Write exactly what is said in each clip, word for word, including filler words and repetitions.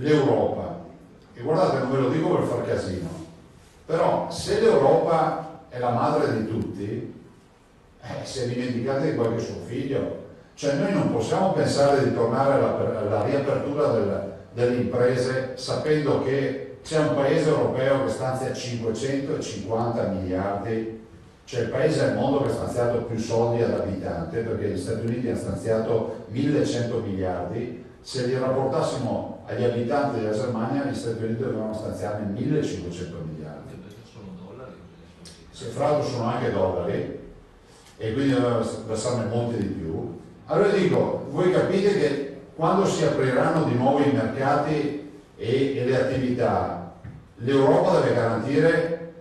l'Europa, e guardate, non ve lo dico per far casino, però se l'Europa è la madre di tutti, eh, si è dimenticata di qualche suo figlio. Cioè noi non possiamo pensare di tornare alla, alla riapertura del, delle imprese sapendo che c'è un paese europeo che stanzia cinquecentocinquanta miliardi, c'è il paese al mondo che ha stanziato più soldi ad abitante, perché gli Stati Uniti hanno stanziato millecento miliardi, se li rapportassimo agli abitanti della Germania gli Stati Uniti dovevano stanziare millecinquecento miliardi. Se fra l'altro sono anche dollari e quindi dovevano versarne molti di più. Allora dico, voi capite che quando si apriranno di nuovo i mercati e, e le attività, l'Europa deve garantire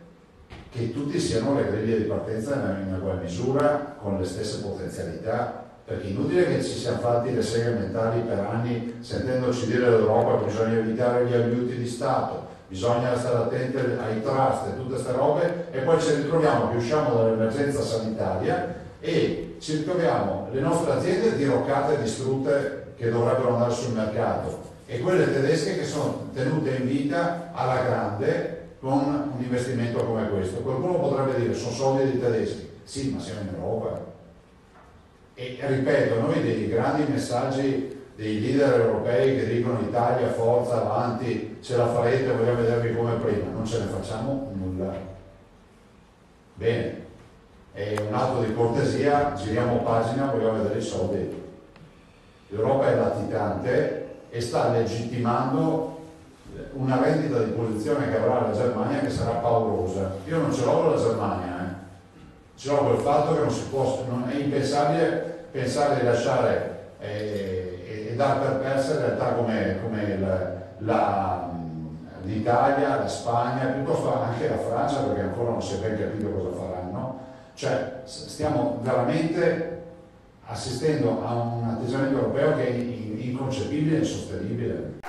che tutti siano alle griglie di partenza in uguale misura, con le stesse potenzialità, perché è inutile che ci siamo fatti le seghe mentali per anni sentendoci dire all'Europa che bisogna evitare gli aiuti di Stato, bisogna stare attenti ai trust e tutte queste robe, e poi ci ritroviamo che usciamo dall'emergenza sanitaria e ci ritroviamo le nostre aziende diroccate e distrutte che dovrebbero andare sul mercato, e quelle tedesche che sono tenute in vita alla grande con un investimento come questo. Qualcuno potrebbe dire sono soldi dei tedeschi, sì, ma siamo in Europa. E ripeto, noi dei grandi messaggi dei leader europei che dicono Italia, forza, avanti, ce la farete, vogliamo vedervi come prima, non ce ne facciamo nulla. Bene, è un atto di cortesia, giriamo pagina, vogliamo vedere i soldi. L'Europa è latitante e sta legittimando una rendita di posizione che avrà la Germania che sarà paurosa. Io non ce l'ho con la Germania, eh. ce l'ho col fatto che non si può, non è impensabile pensare di lasciare eh, e, e dar per persa in realtà come, come l'Italia, la, la Spagna, piuttosto anche la Francia, perché ancora non si è ben capito cosa faranno. Cioè stiamo veramente assistendo a un atteggiamento europeo che è inconcepibile e insostenibile.